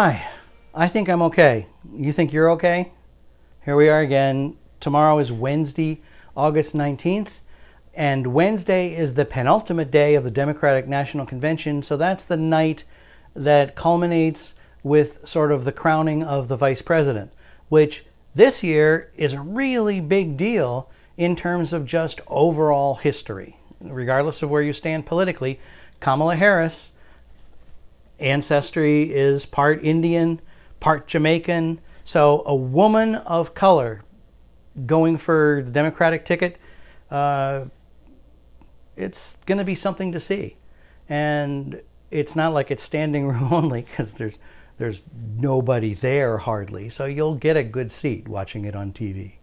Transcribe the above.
Hi, I think I'm okay. You think you're okay? Here we are again. Tomorrow is Wednesday, August 19th, and Wednesday is the penultimate day of the Democratic National Convention, so that's the night that culminates with sort of the crowning of the vice president, which this year is a really big deal in terms of just overall history. Regardless of where you stand politically, Kamala Harris, ancestry is part Indian, part Jamaican, so a woman of color going for the Democratic ticket, it's going to be something to see. And it's not like it's standing room only, because there's nobody there hardly, so you'll get a good seat watching it on TV.